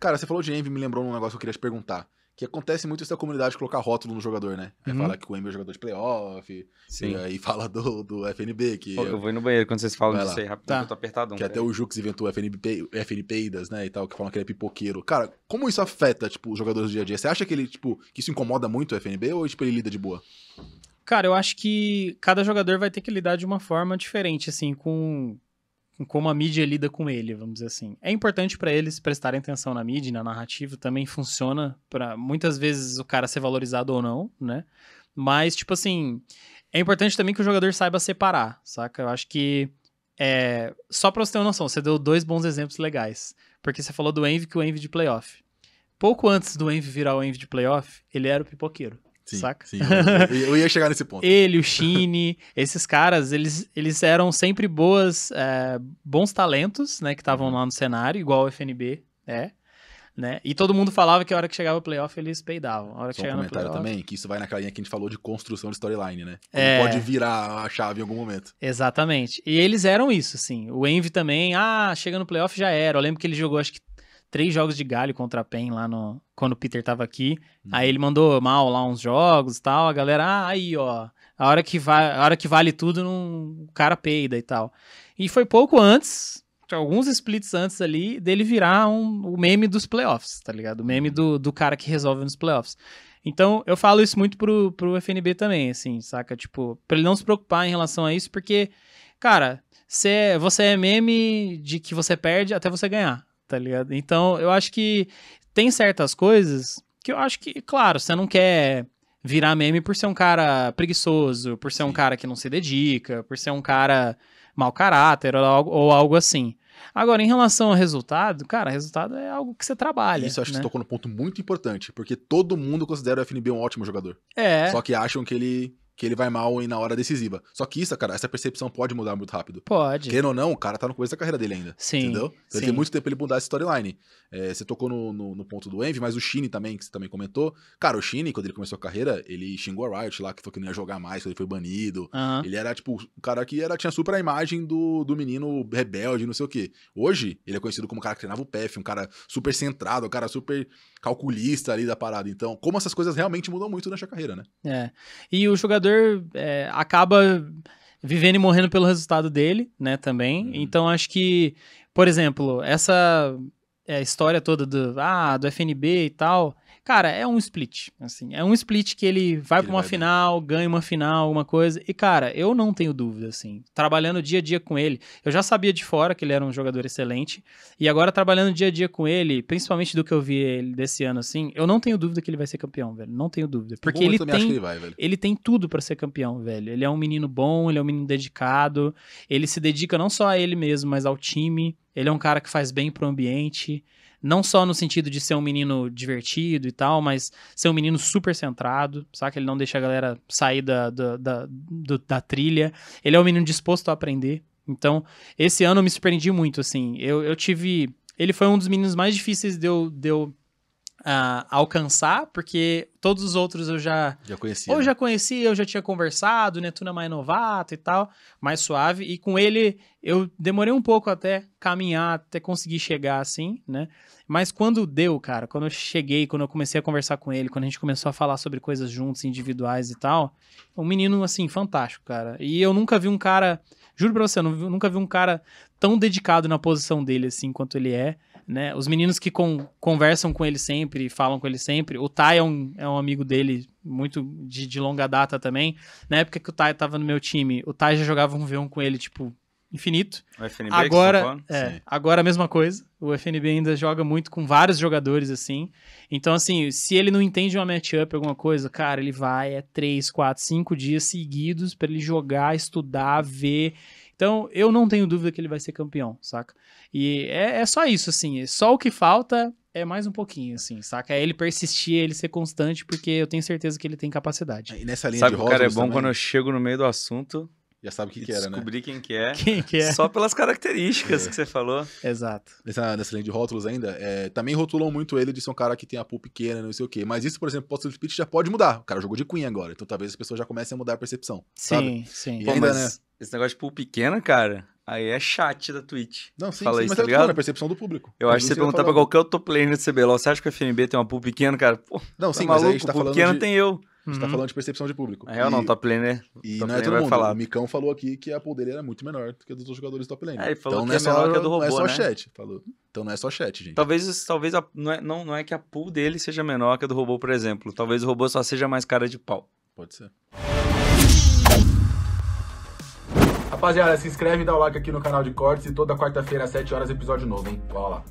Cara, você falou de Envy, me lembrou um negócio que eu queria te perguntar. Que acontece muito isso da comunidade colocar rótulo no jogador, né? Aí fala que o Envy é jogador de playoff. Sim. E aí fala do FNB. Que... Pô, eu vou ir no banheiro quando vocês falam disso aí, rapidinho, tá. Eu tô apertadão. Que até o Jux inventou FNPeidas, né, e tal, que falam que ele é pipoqueiro. Cara, como isso afeta, tipo, os jogadores do dia a dia? Você acha que ele, tipo, que isso incomoda muito o FNB ou, tipo, ele lida de boa? Cara, eu acho que cada jogador vai ter que lidar de uma forma diferente, assim, com como a mídia lida com ele, vamos dizer assim. É importante para eles prestarem atenção na mídia, na narrativa, também funciona para muitas vezes o cara ser valorizado ou não, né? Mas, tipo assim, é importante também que o jogador saiba separar, saca? Eu acho que, só pra você ter uma noção, você deu dois bons exemplos legais, porque você falou do Envy, que o Envy de playoff. Pouco antes do Envy virar o Envy de playoff, ele era o pipoqueiro. Sim, saca? Sim, eu ia chegar nesse ponto. Ele, o Shyne, esses caras, eles eram sempre bons talentos, né, que estavam lá no cenário, igual o FNB, né? E todo mundo falava que a hora que chegava o playoff eles peidavam. A hora que chegava no playoff... também, que isso vai naquela linha que a gente falou de construção de storyline, né? Pode virar a chave em algum momento. Exatamente. E eles eram isso, sim. O Envy também, chega no playoff já era. Eu lembro que ele jogou, acho que 3 jogos de galho contra a Penn lá no... Quando o Peter tava aqui. Aí ele mandou mal lá uns jogos e tal. A galera, aí, ó. A hora que vale tudo, o cara peida e tal. E foi pouco antes, alguns splits antes ali, dele virar o meme dos playoffs, tá ligado? O meme do cara que resolve nos playoffs. Então, eu falo isso muito pro FNB também, assim, saca? Tipo, pra ele não se preocupar em relação a isso, porque, cara, você é meme de que você perde até você ganhar. Tá ligado? Então, eu acho que tem certas coisas que eu acho que, claro, você não quer virar meme por ser um cara preguiçoso, por ser um cara que não se dedica, por ser um cara mau caráter ou algo assim. Agora, em relação ao resultado, cara, resultado é algo que você trabalha. Isso eu acho que você tocou num ponto muito importante, porque todo mundo considera o FNB um ótimo jogador. Só que acham que ele vai mal e na hora decisiva. Só que isso, cara, essa percepção pode mudar muito rápido. Pode. Querendo ou não, o cara tá no começo da carreira dele ainda. Sim. Entendeu? Então ele tem muito tempo pra ele mudar essa storyline. Você tocou no ponto do Envy, mas o Shyne também, que você também comentou. Cara, o Shyne, quando ele começou a carreira, ele xingou a Riot lá, que falou que não ia jogar mais, quando ele foi banido. Ele era, tipo, o cara que tinha super a imagem do menino rebelde, não sei o quê. Hoje, ele é conhecido como um cara que treinava o PEF, um cara super centrado, um cara super calculista ali da parada. Então, como essas coisas realmente mudam muito na sua carreira, né? E o jogador acaba vivendo e morrendo pelo resultado dele, né, também. Então, acho que, por exemplo, essa história toda do FNB e tal, cara, é um split, assim. É um split que ele vai pra uma final, ganha uma final, alguma coisa. E, cara, eu não tenho dúvida, assim, trabalhando dia a dia com ele. Eu já sabia de fora que ele era um jogador excelente. E agora, trabalhando dia a dia com ele, principalmente do que eu vi ele desse ano, assim, eu não tenho dúvida que ele vai ser campeão, velho. Não tenho dúvida. Porque ele tem tudo pra ser campeão, velho. Ele é um menino bom, ele é um menino dedicado. Ele se dedica não só a ele mesmo, mas ao time. Ele é um cara que faz bem pro ambiente, não só no sentido de ser um menino divertido e tal, mas ser um menino super centrado, saca? Ele não deixa a galera sair da trilha. Ele é um menino disposto a aprender. Então, esse ano eu me surpreendi muito, assim. Eu tive... Ele foi um dos meninos mais difíceis de eu alcançar, porque todos os outros eu já conhecia, ou já conhecia, eu já tinha conversado, Netuno é mais novato e tal, mais suave, e com ele eu demorei um pouco até caminhar, até conseguir chegar assim, né, mas quando deu, cara, quando eu cheguei, quando eu comecei a conversar com ele, quando a gente começou a falar sobre coisas juntos, individuais e tal, um menino, assim, fantástico, cara, e eu nunca vi um cara, juro pra você, eu nunca vi um cara tão dedicado na posição dele, assim, quanto ele é, né? Os meninos que conversam com ele sempre, falam com ele sempre. O Tai é um amigo dele muito de longa data também. Na época que o Tai tava no meu time, o Tai já jogava um V1 com ele, tipo, infinito. O FNB agora a mesma coisa. O FNB ainda joga muito com vários jogadores, assim. Então, assim, se ele não entende uma matchup, alguma coisa, cara, ele vai 3, 4, 5 dias seguidos pra ele jogar, estudar, ver... Então, eu não tenho dúvida que ele vai ser campeão, saca? E é só isso, assim. Só o que falta é mais um pouquinho, assim, saca? É ele persistir, ele ser constante, porque eu tenho certeza que ele tem capacidade. E nessa linha sabe de que o cara é bom também? Quando eu chego no meio do assunto... Já sabe o que era, né? Descobri quem que é. Só pelas características que você falou. Exato. Nessa linha de rótulos ainda, também rotulam muito ele de ser um cara que tem a pool pequena, não sei o quê. Mas isso, por exemplo, post split já pode mudar. O cara jogou de Queen agora, então talvez as pessoas já comecem a mudar a percepção. Sim, sabe? Sim. E ainda, né? Esse negócio de pool pequena, cara, Aí é chat da Twitch. Não, sim, fala sim, isso, mas tá ligado? É a percepção do público. Eu acho que você perguntar pra qualquer outro player do CBLOL, você acha que o FNB tem uma pool pequena, cara? Pô, não, tá sim, maluco, mas a gente tá falando pequena de... tem eu. A gente tá falando de percepção de público. É, eu não, top lane, e não é todo mundo. O Micão falou aqui que a pool dele era muito menor do que a dos outros jogadores top lane. É, ele falou então, que não é menor que a do robô, né? Não é só chat, falou. Então não é só chat, gente. Talvez não é que a pool dele seja menor que a do robô, por exemplo. Talvez o robô só seja mais cara de pau. Pode ser. Rapaziada, se inscreve e dá o like aqui no canal de cortes e toda quarta-feira às 7 horas episódio novo, hein? Cola lá.